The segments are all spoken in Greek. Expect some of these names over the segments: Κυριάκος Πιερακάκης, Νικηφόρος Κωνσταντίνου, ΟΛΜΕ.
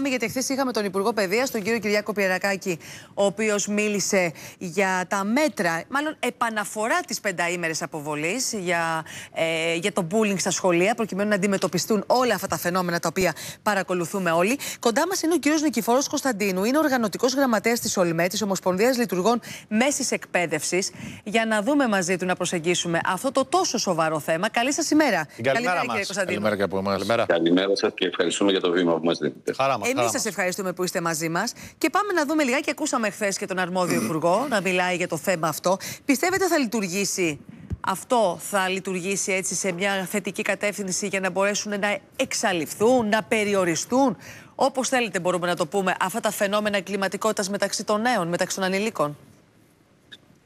πάμε, γιατί χθες είχαμε τον Υπουργό Παιδείας, τον κύριο Κυριάκο Πιερακάκη, ο οποίος μίλησε για τα μέτρα, μάλλον επαναφορά της πενταήμερης αποβολής για το bullying στα σχολεία, προκειμένου να αντιμετωπιστούν όλα αυτά τα φαινόμενα τα οποία παρακολουθούμε όλοι. Κοντά μας είναι ο κύριος Νικηφόρος Κωνσταντίνου, είναι οργανωτικός γραμματέας της ΟΛΜΕ, της Ομοσπονδίας Λειτουργών Μέσης Εκπαίδευσης, για να δούμε μαζί του, να προσεγγίσουμε αυτό το τόσο σοβαρό θέμα. Καλή σας ημέρα. Καλημέρα, κύριε Κωνσταντίνου. Καλημέρα και από εμάς. Καλημέρα σας και ευχαριστούμε για το βήμα που μας δίνετε. Εμείς σας ευχαριστούμε που είστε μαζί μας. Και πάμε να δούμε λιγάκι. Ακούσαμε χθες και τον αρμόδιο υπουργό να μιλάει για το θέμα αυτό. Πιστεύετε θα λειτουργήσει αυτό, θα λειτουργήσει έτσι σε μια θετική κατεύθυνση για να μπορέσουν να εξαλειφθούν, να περιοριστούν, όπως θέλετε μπορούμε να το πούμε, αυτά τα φαινόμενα εγκληματικότητας μεταξύ των νέων, μεταξύ των ανηλίκων?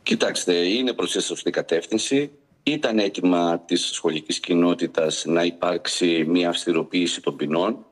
Κοιτάξτε, είναι προς τη σωστή κατεύθυνση. Ήταν αίτημα της σχολικής κοινότητας να υπάρξει μια αυστηροποίηση των ποινών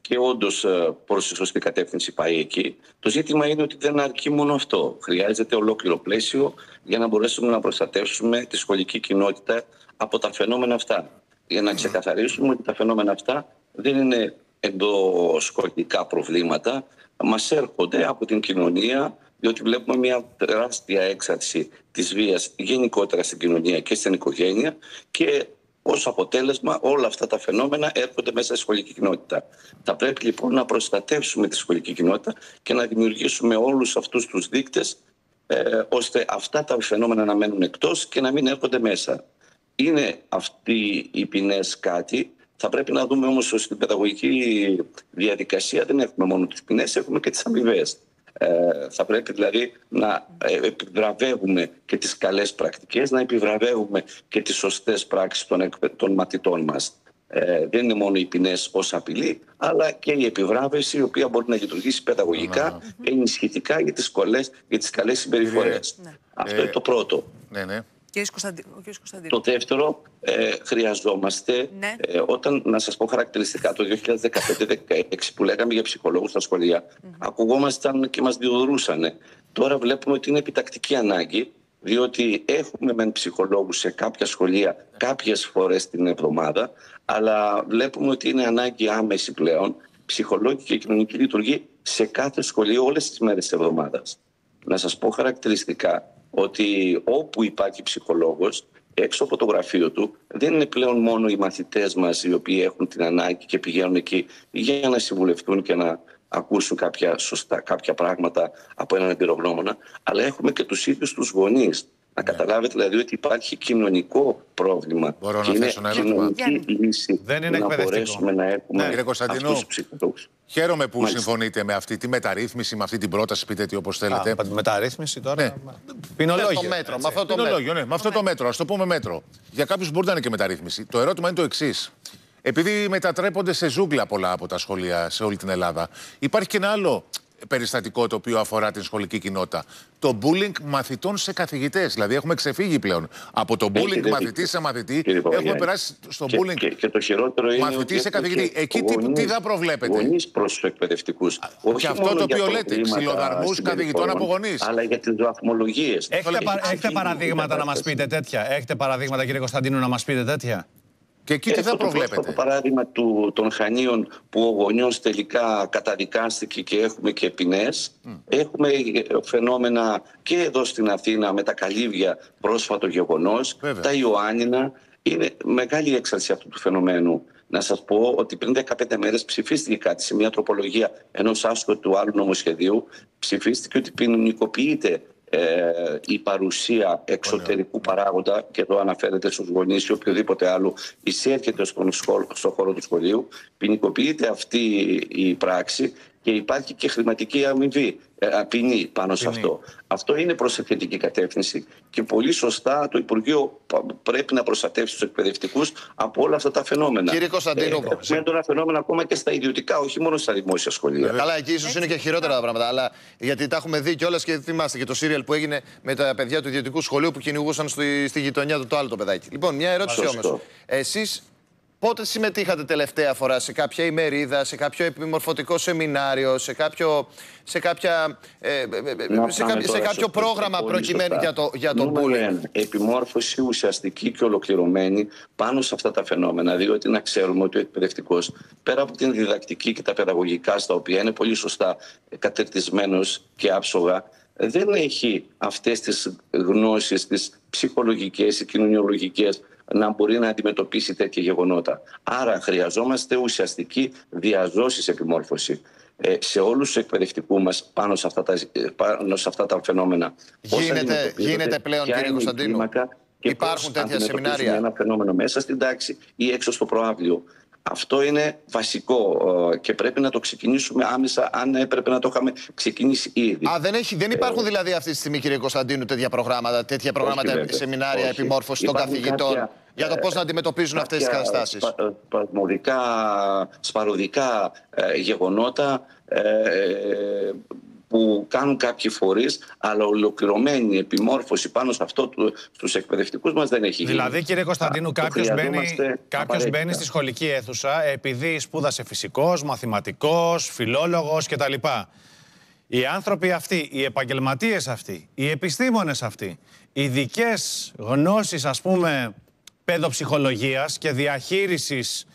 και όντως προς τη σωστή κατεύθυνση πάει εκεί. Το ζήτημα είναι ότι δεν αρκεί μόνο αυτό. Χρειάζεται ολόκληρο πλαίσιο για να μπορέσουμε να προστατεύσουμε τη σχολική κοινότητα από τα φαινόμενα αυτά. Για να ξεκαθαρίσουμε ότι τα φαινόμενα αυτά δεν είναι ενδοσχολικά προβλήματα. Μας έρχονται από την κοινωνία, διότι βλέπουμε μια τεράστια έξαρση της βίας γενικότερα στην κοινωνία και στην οικογένεια και ως αποτέλεσμα όλα αυτά τα φαινόμενα έρχονται μέσα στη σχολική κοινότητα. Θα πρέπει λοιπόν να προστατεύσουμε τη σχολική κοινότητα και να δημιουργήσουμε όλους αυτούς τους δείκτες ώστε αυτά τα φαινόμενα να μένουν εκτός και να μην έρχονται μέσα. Είναι αυτοί οι ποινές κάτι. Θα πρέπει να δούμε όμως ότι στην παιδαγωγική διαδικασία δεν έχουμε μόνο τις ποινές, έχουμε και τις αμοιβές. Θα πρέπει δηλαδή να επιβραβεύουμε και τις καλές πρακτικές, να επιβραβεύουμε και τις σωστές πράξεις των μαθητών μας. Δεν είναι μόνο οι ποινές ως απειλή, αλλά και η επιβράβευση, η οποία μπορεί να λειτουργήσει παιδαγωγικά, ενισχυτικά για τις καλές συμπεριφορές. Αυτό είναι το πρώτο. Το δεύτερο, χρειαζόμαστε, όταν, να σας πω χαρακτηριστικά, το 2015-2016 που λέγαμε για ψυχολόγους στα σχολεία, ακουγόμασταν και μας διοδρούσανε. Τώρα βλέπουμε ότι είναι επιτακτική ανάγκη, διότι έχουμε μεν ψυχολόγους σε κάποια σχολεία κάποιες φορές την εβδομάδα, αλλά βλέπουμε ότι είναι ανάγκη άμεση πλέον, ψυχολόγοι και κοινωνική λειτουργή σε κάθε σχολείο όλες τις μέρες της εβδομάδας. Να σας πω χαρακτηριστικά ότι όπου υπάρχει ψυχολόγος, έξω από το γραφείο του, δεν είναι πλέον μόνο οι μαθητές μας οι οποίοι έχουν την ανάγκη και πηγαίνουν εκεί για να συμβουλευτούν και να ακούσουν κάποια πράγματα από έναν εμπειρογνώμονα, αλλά έχουμε και τους ίδιους τους γονείς. Να καταλάβετε δηλαδή ότι υπάρχει κοινωνικό πρόβλημα. Μπορώ και να είναι κοινωνική λύση. Δεν είναι να μπορέσουμε να έχουμε αυτούς τους ψυχολόγους. Χαίρομαι που συμφωνείτε με αυτή τη μεταρρύθμιση, με αυτή την πρόταση, πείτε τι όπως θέλετε. Α, μεταρρύθμιση τώρα. Ναι. Ποινολόγιο. Με αυτό το μέτρο. Ναι, με αυτό το μέτρο. Ας το πούμε μέτρο. Για κάποιους μπορεί να είναι και μεταρρύθμιση. Το ερώτημα είναι το εξής. Επειδή μετατρέπονται σε ζούγκλα πολλά από τα σχολεία σε όλη την Ελλάδα, υπάρχει και ένα άλλο περιστατικό το οποίο αφορά την σχολική κοινότητα. Το bullying μαθητών σε καθηγητές. Δηλαδή έχουμε ξεφύγει πλέον από το bullying μαθητή σε μαθητή. Έχουμε περάσει στο bullying μαθητή σε καθηγητή. Εκεί τι θα προβλέπετε? Γονείς προς τους εκπαιδευτικούς. Και αυτό το οποίο λέτε, ξυλοδαρμούς καθηγητών από γονείς. Αλλά για τις βαθμολογίες. Έχετε παραδείγματα να μας πείτε τέτοια? Έχετε παραδείγματα, κύριε Κωνσταντίνου, να μας πείτε τέτοια? Και εκεί τι θα προβλέπετε? Το παράδειγμα των Χανίων, που ο γονιός τελικά καταδικάστηκε και έχουμε και ποινές. Έχουμε φαινόμενα και εδώ στην Αθήνα με τα Καλύβια, πρόσφατο γεγονός. Τα Ιωάννινα. Είναι μεγάλη έξαρση αυτού του φαινομένου. Να σας πω ότι πριν 15 μέρες ψηφίστηκε κάτι σε μια τροπολογία ενός άσκοτου άλλου νομοσχεδίου. Ψηφίστηκε ότι ποινικοποιείται η παρουσία εξωτερικού παράγοντα, και εδώ αναφέρεται στους γονείς ή οποιοδήποτε άλλο εισέρχεται στον χώρο του σχολείου, ποινικοποιείται αυτή η πράξη και υπάρχει και χρηματική αμοιβή, ποινή πάνω σε αυτό. Αυτό είναι προς θετική κατεύθυνση και πολύ σωστά το Υπουργείο πρέπει να προστατεύσει τους εκπαιδευτικούς από όλα αυτά τα φαινόμενα. Κύριε Κωνσταντίνου, με έντονα φαινόμενα ακόμα και στα ιδιωτικά, όχι μόνο στα δημόσια σχολεία. Καλά, εκεί ίσως είναι και χειρότερα τα πράγματα. Αλλά γιατί τα έχουμε δει κιόλας και θυμάστε και το σύριαλ που έγινε με τα παιδιά του ιδιωτικού σχολείου που κυνηγούσαν στη γειτονιά του το άλλο το παιδάκι. Λοιπόν, μια ερώτηση όμως. Εσείς Πότε συμμετείχατε τελευταία φορά σε κάποια ημερίδα, σε κάποιο επιμορφωτικό σεμινάριο, σε κάποιο πρόγραμμα προκειμένου για το bullying? Επιμόρφωση ουσιαστική και ολοκληρωμένη πάνω σε αυτά τα φαινόμενα. Διότι να ξέρουμε ότι ο εκπαιδευτικός, πέρα από την διδακτική και τα παιδαγωγικά, στα οποία είναι πολύ σωστά κατερτισμένος και άψογα, δεν έχει αυτές τις γνώσεις, τις ψυχολογικές, τις κοινωνιολογικές, να μπορεί να αντιμετωπίσει τέτοια γεγονότα. Άρα χρειαζόμαστε ουσιαστική διαζώσης επιμόρφωση σε όλους τους εκπαιδευτικούς μας πάνω σε αυτά τα φαινόμενα. Γίνεται πλέον, κύριε Κωνσταντίνου, υπάρχουν τέτοια σεμινάρια? Ένα φαινόμενο μέσα στην τάξη ή έξω στο προαύλιο. Αυτό είναι βασικό και πρέπει να το ξεκινήσουμε άμεσα, αν έπρεπε να το είχαμε ξεκινήσει ήδη. Δεν υπάρχουν δηλαδή αυτή τη στιγμή, κύριε Κωνσταντίνου, τέτοια προγράμματα, σεμινάρια επιμόρφωση των καθηγητών για το πώς να αντιμετωπίζουν αυτές τις καταστάσεις? Σπαροδικά γεγονότα που κάνουν κάποιοι φορείς, αλλά ολοκληρωμένη επιμόρφωση πάνω σε αυτό στους εκπαιδευτικούς μας δεν έχει γίνει. Δηλαδή, κύριε Κωνσταντίνου, κάποιος μπαίνει στη σχολική αίθουσα επειδή σπούδασε φυσικός, μαθηματικός, φιλόλογος κτλ. Οι άνθρωποι αυτοί, οι επαγγελματίες αυτοί, οι επιστήμονες αυτοί, ειδικές γνώσεις, ας πούμε, παιδοψυχολογίας και διαχείρισης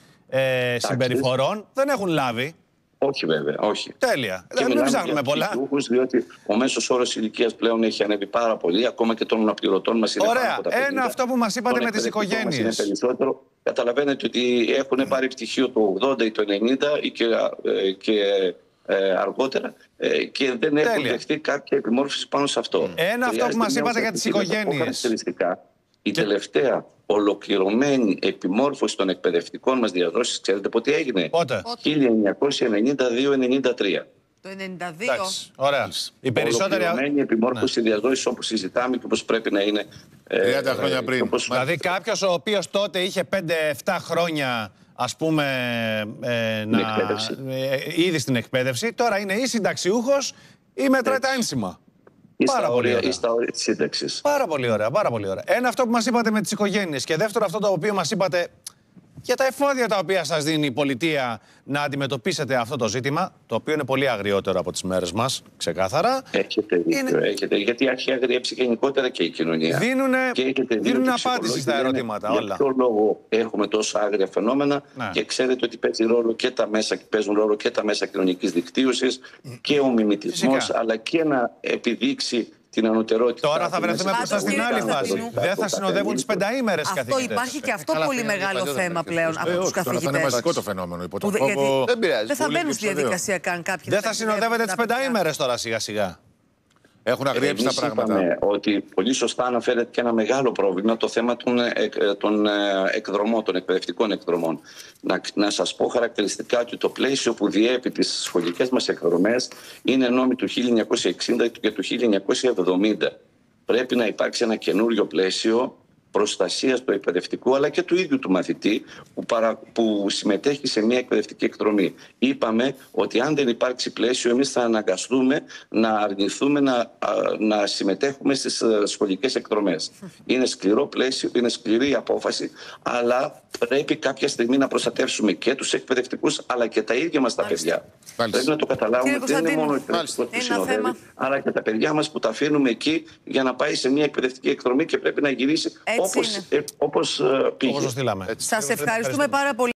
συμπεριφορών δεν έχουν λάβει. Όχι, βέβαια, όχι. Τέλεια. Δεν ψάχνουμε πολλά. Διότι ο μέσος όρος ηλικίας πλέον έχει ανέβει πάρα πολύ, ακόμα και των αναπληρωτών μας είναι πάρα πολύ. Ωραία. Είναι αυτό που μας είπατε με τις οικογένειες. Είναι περισσότερο. Καταλαβαίνετε ότι έχουν πάρει πτυχίο το 80 ή το 90 και αργότερα και δεν έχουν δεχτεί κάποια επιμόρφωση πάνω σε αυτό. Αυτό που μας είπατε για τις οικογένειες. Η τελευταία ολοκληρωμένη επιμόρφωση των εκπαιδευτικών μας διαδρόσης, ξέρετε πότε έγινε? Πότε? 1992-93. Το 1992. Ωραία. Η περισσότερη ολοκληρωμένη επιμόρφωση διαδρόσης, όπως συζητάμε και όπως πρέπει να είναι. 30 χρόνια πριν. Δηλαδή κάποιος ο οποίος τότε είχε 5-7 χρόνια, ας πούμε, ήδη στην εκπαίδευση, τώρα είναι ή συνταξιούχος ή μετράει τα ένσημα. Στα όρια της σύνταξης. Πάρα πολύ ωραία, πάρα πολύ ωραία. Ένα, αυτό που μας είπατε με τις οικογένειες, και δεύτερο, αυτό το οποίο μας είπατε για τα εφόδια τα οποία σας δίνει η πολιτεία να αντιμετωπίσετε αυτό το ζήτημα, το οποίο είναι πολύ αγριότερο από τις μέρες μας, ξεκάθαρα. Έχετε δίκιο, γιατί αγριέψει γενικότερα και η κοινωνία. Δίνουν απάντηση στα ερωτήματα όλα. Για ποιο λόγο έχουμε τόσο άγρια φαινόμενα? Και ξέρετε ότι παίζουν ρόλο και τα μέσα κοινωνικής δικτύωσης και ο μιμητισμός, αλλά και να επιδείξει την ανωτερότητα. Τώρα θα βρεθούμε μπροστά στην άλλη φάση. Δεν θα συνοδεύουν τις πενταήμερες καθηγητές. Υπάρχει και αυτό πολύ μεγάλο θέμα πλέον από τους καθηγητές. Αυτό είναι μαζικό το φαινόμενο. Δεν θα μπαίνουν στη διαδικασία καν κάποιοι. Δεν θα συνοδεύετε τις πενταήμερες τώρα σιγά-σιγά. Έχουν αγριέψει τα πράγματα. Είπαμε ότι πολύ σωστά αναφέρεται και ένα μεγάλο πρόβλημα, το θέμα των εκπαιδευτικών εκδρομών. Να σας πω χαρακτηριστικά ότι το πλαίσιο που διέπει τις σχολικές μας εκδρομές είναι νόμοι του 1960 και του 1970. Πρέπει να υπάρξει ένα καινούριο πλαίσιο προστασίας του εκπαιδευτικού, αλλά και του ίδιου του μαθητή που συμμετέχει σε μια εκπαιδευτική εκδρομή. Είπαμε ότι αν δεν υπάρξει πλαίσιο, εμείς θα αναγκαστούμε να αρνηθούμε να συμμετέχουμε στις σχολικές εκδρομές. Είναι σκληρό πλαίσιο, είναι σκληρή η απόφαση, αλλά πρέπει κάποια στιγμή να προστατεύσουμε και τους εκπαιδευτικούς, αλλά και τα ίδια μας τα παιδιά. Πρέπει να το καταλάβουμε ότι δεν είναι μόνο εκπαιδευτικό που συνοδεύει, αλλά και τα παιδιά μας που τα αφήνουμε εκεί για να πάει σε μια εκπαιδευτική εκδρομή και πρέπει να γυρίσει. Όπως πήγε. Σας ευχαριστούμε πάρα πολύ.